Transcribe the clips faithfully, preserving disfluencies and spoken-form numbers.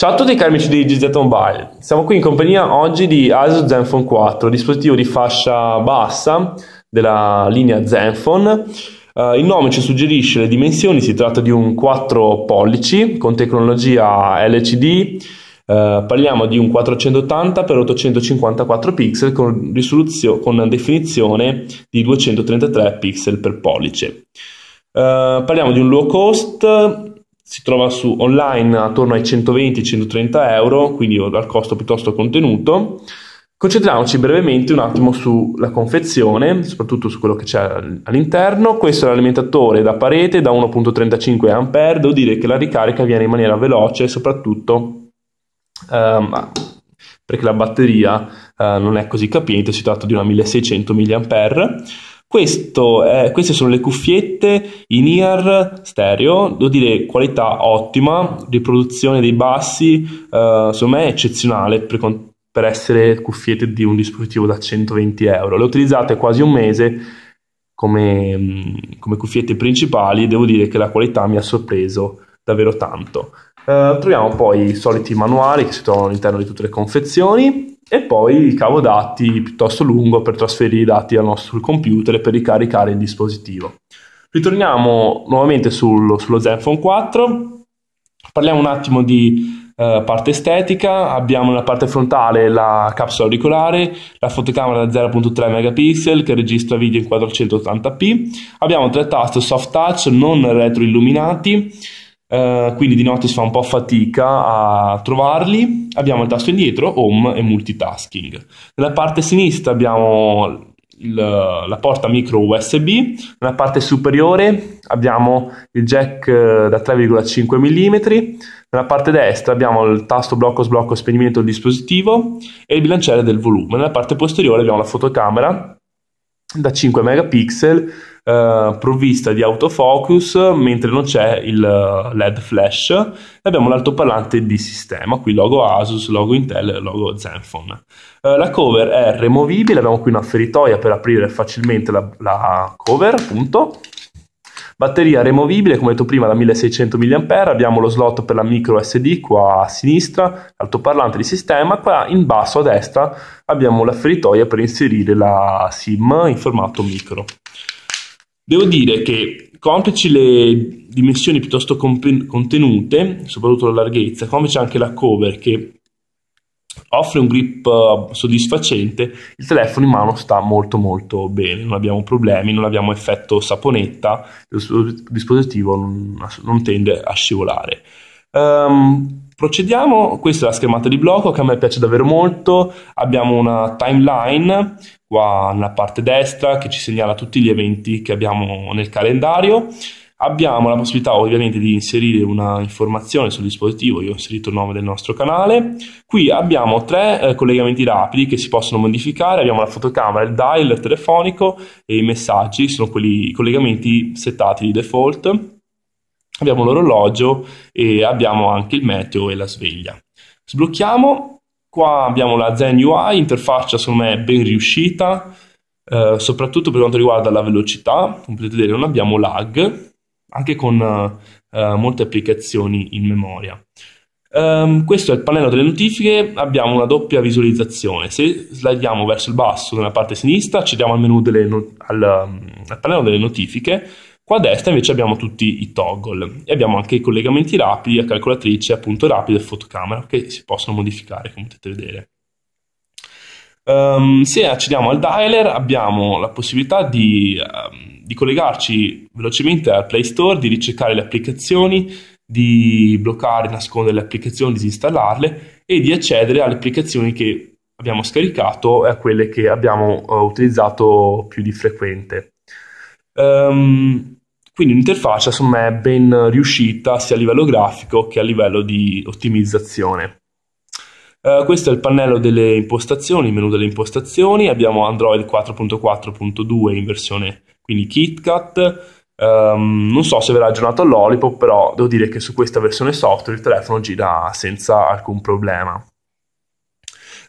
Ciao a tutti cari amici di G Z Mobile, siamo qui in compagnia oggi di Asus Zenfone quattro, dispositivo di fascia bassa della linea Zenfone. Uh, il nome ci suggerisce le dimensioni, si tratta di un quattro pollici con tecnologia L C D, uh, parliamo di un quattrocentottanta per ottocentocinquantaquattro pixel con, con definizione di duecentotrentatré pixel per pollice. Uh, parliamo di un low cost. Si trova su online attorno ai centoventi centotrenta euro, quindi al costo piuttosto contenuto. Concentriamoci brevemente un attimo sulla confezione, soprattutto su quello che c'è all'interno. Questo è l'alimentatore da parete da uno virgola trentacinque ampere, devo dire che la ricarica viene in maniera veloce, soprattutto ehm, perché la batteria eh, non è così capiente, si tratta di una milleseicento milliampere orari. Questo è, queste sono le cuffiette in-ear stereo, devo dire qualità ottima, riproduzione dei bassi, eh, secondo me è eccezionale per, per essere cuffiette di un dispositivo da centoventi euro. Le ho utilizzate quasi un mese come, come cuffiette principali e devo dire che la qualità mi ha sorpreso davvero tanto. Eh, troviamo poi i soliti manuali che si trovano all'interno di tutte le confezioni. E poi il cavo dati piuttosto lungo per trasferire i dati al nostro computer e per ricaricare il dispositivo. Ritorniamo nuovamente sul, sullo Zenfone quattro, parliamo un attimo di eh, parte estetica. Abbiamo nella parte frontale la capsula auricolare, la fotocamera da zero virgola tre megapixel che registra video in quattrocentottanta p, abbiamo tre tasti soft touch non retroilluminati, Uh, quindi di notte si fa un po' fatica a trovarli. Abbiamo il tasto indietro, home e multitasking. Nella parte sinistra abbiamo il, la porta micro U S B, nella parte superiore abbiamo il jack da tre virgola cinque millimetri, nella parte destra abbiamo il tasto blocco sblocco spegnimento del dispositivo e il bilanciere del volume. Nella parte posteriore abbiamo la fotocamera da cinque megapixel eh, provvista di autofocus, mentre non c'è il L E D flash, e abbiamo l'altoparlante di sistema, qui logo Asus, logo Intel, logo Zenfone. Eh, la cover è removibile, abbiamo qui una feritoia per aprire facilmente la, la cover, appunto. Batteria removibile, come detto prima, da milleseicento milliampere orari, abbiamo lo slot per la micro S D qua a sinistra, l'altoparlante di sistema, qua in basso a destra abbiamo la feritoia per inserire la SIM in formato micro. Devo dire che, complici le dimensioni piuttosto contenute, soprattutto la larghezza, complice anche la cover che offre un grip soddisfacente, il telefono in mano sta molto molto bene, non abbiamo problemi, non abbiamo effetto saponetta, il dispositivo non, non tende a scivolare. Um, procediamo, questa è la schermata di blocco che a me piace davvero molto, abbiamo una timeline qua nella parte destra che ci segnala tutti gli eventi che abbiamo nel calendario. Abbiamo la possibilità ovviamente di inserire una informazione sul dispositivo, io ho inserito il nome del nostro canale. Qui abbiamo tre eh, collegamenti rapidi che si possono modificare, abbiamo la fotocamera, il dial il telefonico e i messaggi, sono quelli, i collegamenti settati di default. Abbiamo l'orologio e abbiamo anche il meteo e la sveglia. Sblocchiamo, qua abbiamo la Zen U I, interfaccia secondo me ben riuscita, eh, soprattutto per quanto riguarda la velocità, come potete vedere non abbiamo lag, anche con uh, molte applicazioni in memoria. Um, questo è il pannello delle notifiche, abbiamo una doppia visualizzazione, se slidiamo verso il basso nella parte sinistra accediamo al, menu delle no al, al pannello delle notifiche, qua a destra invece abbiamo tutti i toggle e abbiamo anche i collegamenti rapidi, a calcolatrice, a punto rapido e fotocamera che si possono modificare come potete vedere. Um, se accediamo al dialer abbiamo la possibilità di... Um, di collegarci velocemente al Play Store, di ricercare le applicazioni, di bloccare e nascondere le applicazioni, disinstallarle e di accedere alle applicazioni che abbiamo scaricato e a quelle che abbiamo uh, utilizzato più di frequente. Um, quindi un'interfaccia insomma è ben riuscita sia a livello grafico che a livello di ottimizzazione. Uh, questo è il pannello delle impostazioni, il menu delle impostazioni, abbiamo Android quattro punto quattro punto due in versione quindi KitKat, um, non so se verrà aggiornato all'Olipop, però devo dire che su questa versione software il telefono gira senza alcun problema.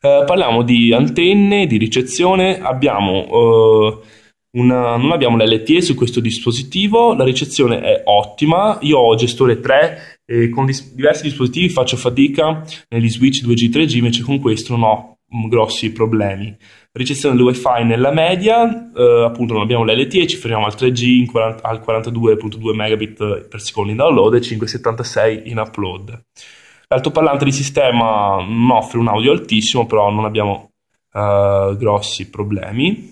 Uh, parliamo di antenne, di ricezione, abbiamo... Uh, Una, non abbiamo l'L T E su questo dispositivo, la ricezione è ottima, io ho gestore tre E con dis- diversi dispositivi faccio fatica negli switch due G tre G, invece con questo non ho grossi problemi. Ricezione del wifi nella media, eh, appunto non abbiamo l'L T E, ci fermiamo al tre G, quaranta, al quarantadue virgola due megabit per secondo in download e cinque virgola settantasei in upload. L'altoparlante di sistema non offre un audio altissimo, però non abbiamo eh, grossi problemi.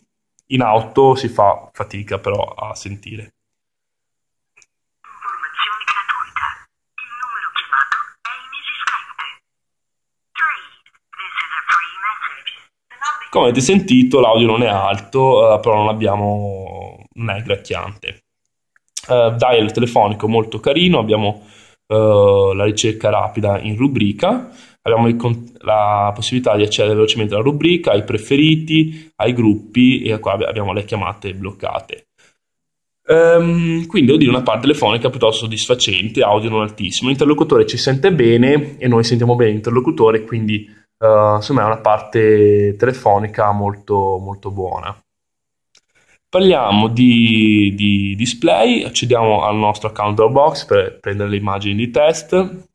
In auto si fa fatica però a sentire. Come avete sentito, l'audio non è alto, eh, però non abbiamo, non è gracchiante. Eh, dial telefonico molto carino, abbiamo eh, la ricerca rapida in rubrica, abbiamo il, la possibilità di accedere velocemente alla rubrica, ai preferiti, ai gruppi, e qua abbiamo le chiamate bloccate. Ehm, quindi devo dire una parte telefonica piuttosto soddisfacente, audio non altissimo, l'interlocutore ci sente bene e noi sentiamo bene l'interlocutore, quindi Uh, insomma è una parte telefonica molto, molto buona. Parliamo di, di display, accediamo al nostro account Dropbox per prendere le immagini di test.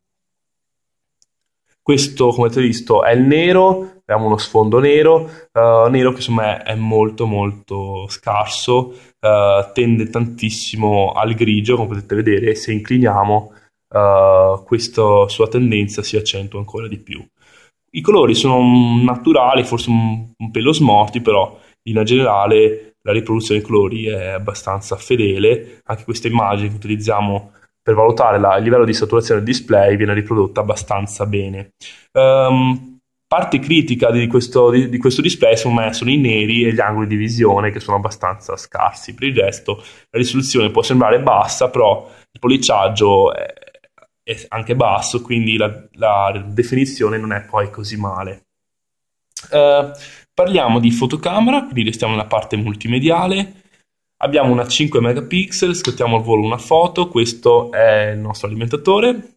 Questo, come avete visto, è il nero, abbiamo uno sfondo nero, uh, nero che insomma è, è molto molto scarso, uh, tende tantissimo al grigio, come potete vedere. Se incliniamo uh, questa sua tendenza si accentua ancora di più. I colori sono naturali, forse un, un pelo smorti, però in generale la riproduzione dei colori è abbastanza fedele. Anche queste immagini che utilizziamo per valutare la, il livello di saturazione del display viene riprodotta abbastanza bene. Um, parte critica di questo, di, di questo display secondo me sono i neri e gli angoli di visione, che sono abbastanza scarsi. Per il resto la risoluzione può sembrare bassa, però il polliciaggio è è anche basso, quindi la, la definizione non è poi così male. Eh, parliamo di fotocamera, quindi restiamo nella parte multimediale. Abbiamo una cinque megapixel, scattiamo al volo una foto, questo è il nostro alimentatore.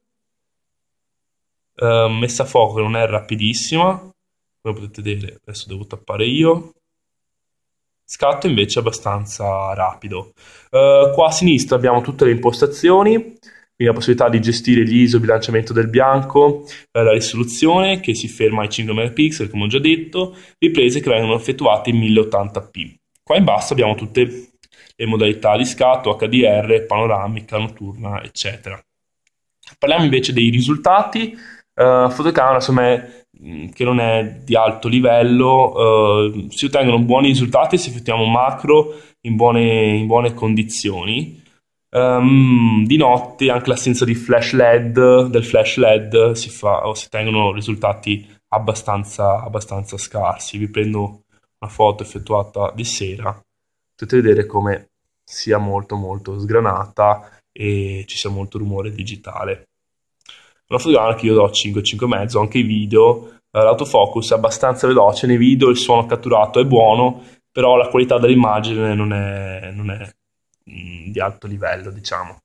Eh, messa a fuoco che non è rapidissima, come potete vedere, adesso devo tappare io. Scatto invece abbastanza rapido. Eh, qua a sinistra abbiamo tutte le impostazioni, quindi la possibilità di gestire gli I S O, bilanciamento del bianco, eh, la risoluzione che si ferma ai cinque megapixel, come ho già detto, riprese che vengono effettuate in mille ottanta p. Qua in basso abbiamo tutte le modalità di scatto, H D R, panoramica, notturna, eccetera. Parliamo invece dei risultati. Uh, fotocamera, insomma, è, che non è di alto livello, uh, si ottengono buoni risultati se effettuiamo macro in buone, in buone condizioni. Um, di notte anche l'assenza di flash L E D, del flash L E D si, fa, o si tengono risultati abbastanza, abbastanza scarsi. Vi prendo una foto effettuata di sera, potete vedere come sia molto molto sgranata e ci sia molto rumore digitale. Una fotocamera che io do cinque, cinque e mezzo, anche i video, l'autofocus è abbastanza veloce nei video, il suono catturato è buono, però la qualità dell'immagine non è, non è di alto livello, diciamo.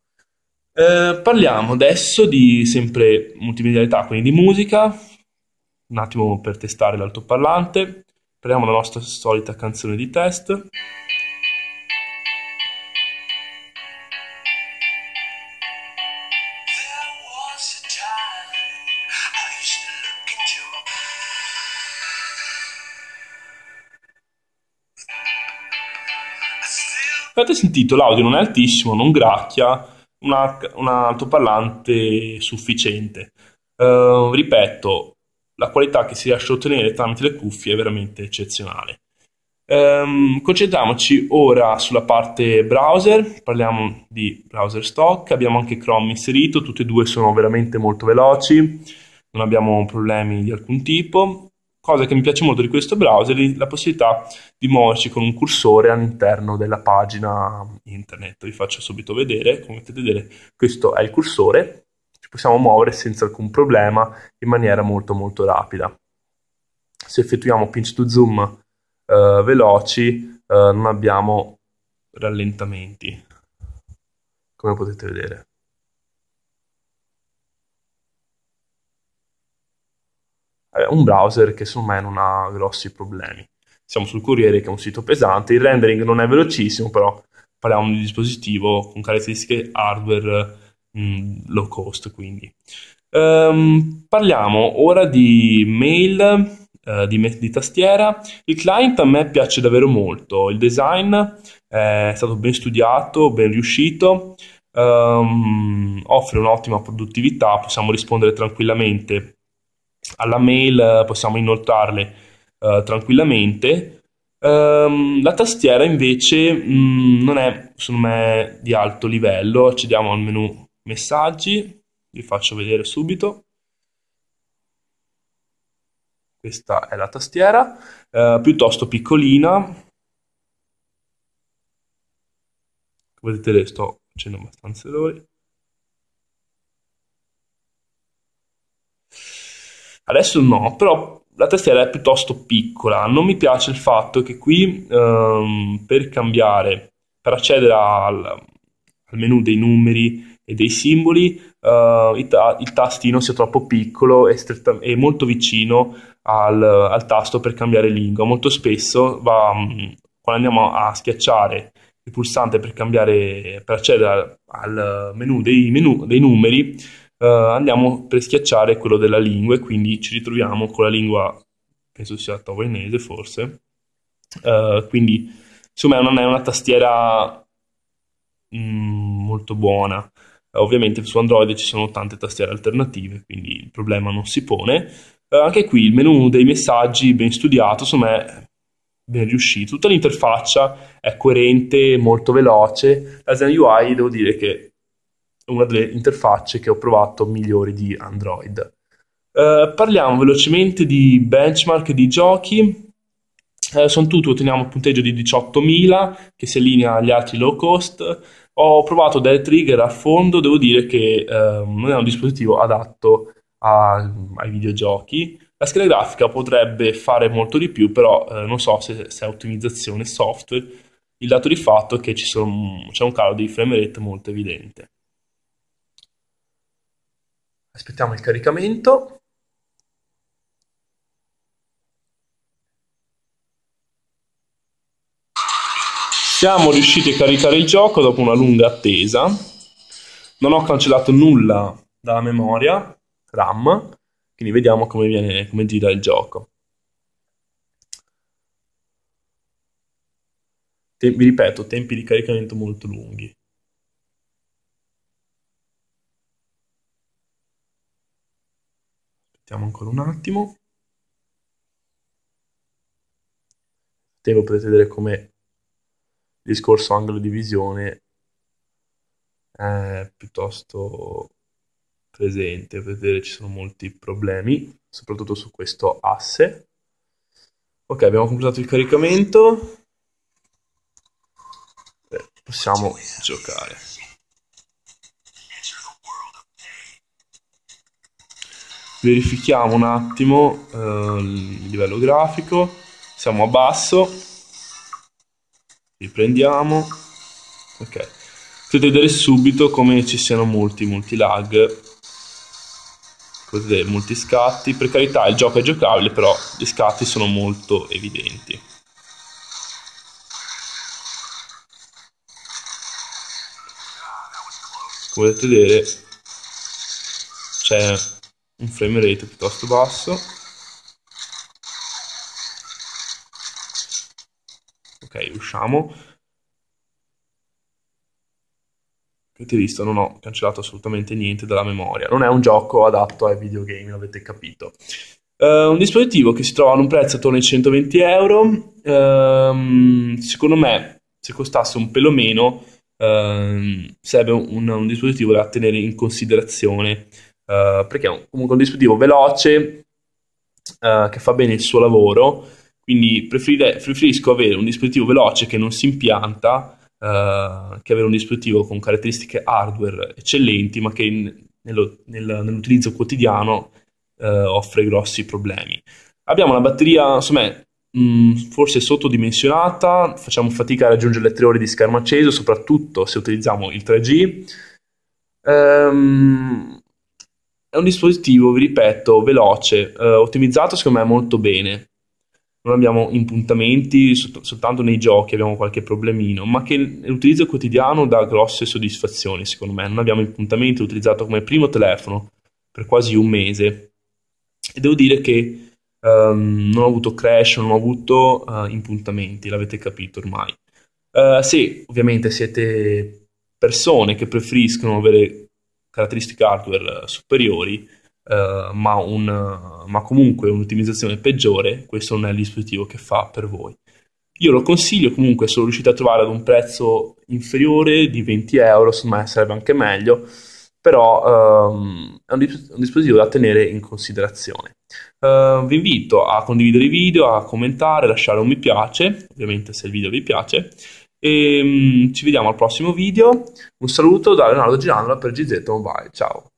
Eh, parliamo adesso di sempre multimedialità, quindi di musica. Un attimo per testare l'altoparlante, prendiamo la nostra solita canzone di test. Avete sentito, l'audio non è altissimo, non gracchia, una, un altoparlante sufficiente. Uh, ripeto, la qualità che si riesce a ottenere tramite le cuffie è veramente eccezionale. Um, concentriamoci ora sulla parte browser, parliamo di browser stock, abbiamo anche Chrome inserito, tutti e due sono veramente molto veloci, non abbiamo problemi di alcun tipo. Cosa che mi piace molto di questo browser è la possibilità di muoverci con un cursore all'interno della pagina internet. Vi faccio subito vedere, come potete vedere questo è il cursore, ci possiamo muovere senza alcun problema in maniera molto molto rapida. Se effettuiamo pinch to zoom eh, veloci eh, non abbiamo rallentamenti, come potete vedere. Un browser che secondo me non ha grossi problemi. Siamo sul Corriere, che è un sito pesante, il rendering non è velocissimo, però parliamo di un dispositivo con caratteristiche hardware mh, low cost, quindi. Um, parliamo ora di mail, uh, di, di tastiera. Il client a me piace davvero molto, il design è stato ben studiato, ben riuscito, um, offre un'ottima produttività, possiamo rispondere tranquillamente alla mail, possiamo inoltrarle uh, tranquillamente. Um, la tastiera invece mh, non è, secondo me, di alto livello. Accediamo al menu messaggi, vi faccio vedere subito. Questa è la tastiera, uh, piuttosto piccolina, come vedete sto facendo abbastanza errori. Adesso no, però la tastiera è piuttosto piccola. Non mi piace il fatto che qui ehm, per cambiare, per accedere al, al menu dei numeri e dei simboli, eh, il, ta il tastino sia troppo piccolo e, e molto vicino al, al tasto per cambiare lingua. Molto spesso va, quando andiamo a schiacciare il pulsante per, cambiare, per accedere al, al menu dei, menu, dei numeri, Uh, andiamo per schiacciare quello della lingua e quindi ci ritroviamo con la lingua, penso sia taiwanese forse, uh, quindi insomma non è una tastiera mh, molto buona. Uh, ovviamente su Android ci sono tante tastiere alternative, quindi il problema non si pone. Uh, anche qui il menu dei messaggi ben studiato, insomma è ben riuscito, tutta l'interfaccia è coerente, molto veloce. La Zen U I devo dire che una delle interfacce che ho provato migliori di Android. Eh, parliamo velocemente di benchmark di giochi. Eh, sono tutti, otteniamo un punteggio di diciottomila che si allinea agli altri low cost. Ho provato Dead Trigger a fondo, devo dire che eh, non è un dispositivo adatto a, ai videogiochi. La scheda grafica potrebbe fare molto di più, però eh, non so se, se è ottimizzazione software. Il dato di fatto è che c'è un calo di frame rate molto evidente. Aspettiamo il caricamento. Siamo riusciti a caricare il gioco dopo una lunga attesa. Non ho cancellato nulla dalla memoria RAM, quindi vediamo come, viene, come gira il gioco. Te- vi ripeto, tempi di caricamento molto lunghi. Ancora un attimo, tempo, potete vedere come il discorso angolo di visione è piuttosto presente. Potete vedere ci sono molti problemi, soprattutto su questo asse. Ok, abbiamo completato il caricamento. Beh, possiamo giocare. Verifichiamo un attimo eh, il livello grafico, siamo a basso, riprendiamo, ok, potete vedere subito come ci siano molti molti lag, vedere, molti scatti. Per carità il gioco è giocabile, però gli scatti sono molto evidenti. Come potete vedere c'è un frame rate piuttosto basso. Ok, usciamo. Avete visto, non ho cancellato assolutamente niente dalla memoria. Non è un gioco adatto ai videogame, l'avete capito. Uh, un dispositivo che si trova ad un prezzo attorno ai centoventi euro. Uh, secondo me, se costasse un pelo meno, uh, sarebbe un, un dispositivo da tenere in considerazione. Uh, perché è un, comunque un dispositivo veloce uh, che fa bene il suo lavoro, quindi preferisco avere un dispositivo veloce che non si impianta uh, che avere un dispositivo con caratteristiche hardware eccellenti ma che in, nello, nel, nell'utilizzo quotidiano uh, offre grossi problemi. Abbiamo una batteria insomma mh, forse sottodimensionata, facciamo fatica a raggiungere le tre ore di schermo acceso, soprattutto se utilizziamo il tre G. um, È un dispositivo, vi ripeto, veloce, eh, ottimizzato secondo me molto bene. non abbiamo impuntamenti, soltanto nei giochi abbiamo qualche problemino, ma che l'utilizzo quotidiano dà grosse soddisfazioni, secondo me. Non abbiamo impuntamenti, l'ho utilizzato come primo telefono per quasi un mese e devo dire che um, non ho avuto crash, non ho avuto uh, impuntamenti, l'avete capito ormai. Uh, se ovviamente siete persone che preferiscono avere caratteristiche hardware superiori, Uh, ma, un, uh, ma comunque un'ottimizzazione peggiore, questo non è il dispositivo che fa per voi. Io lo consiglio, comunque sono riuscito a trovare ad un prezzo inferiore di venti euro, secondo me sarebbe anche meglio, però um, è un, disp un dispositivo da tenere in considerazione. Uh, vi invito a condividere i video, a commentare, lasciare un mi piace, ovviamente se il video vi piace, e um, ci vediamo al prossimo video. Un saluto da Leonardo Girandola per G Z Mobile, ciao!